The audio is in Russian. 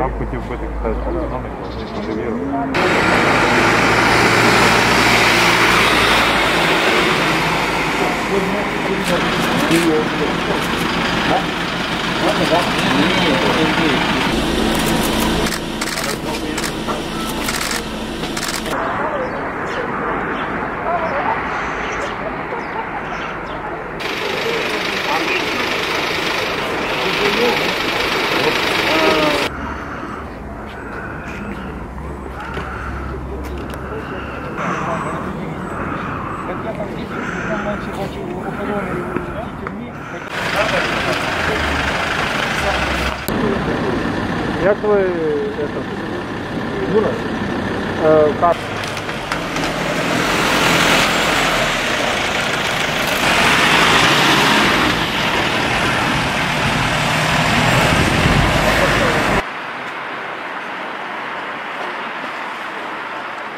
Там пути в этой Как вы это? Юра? Как?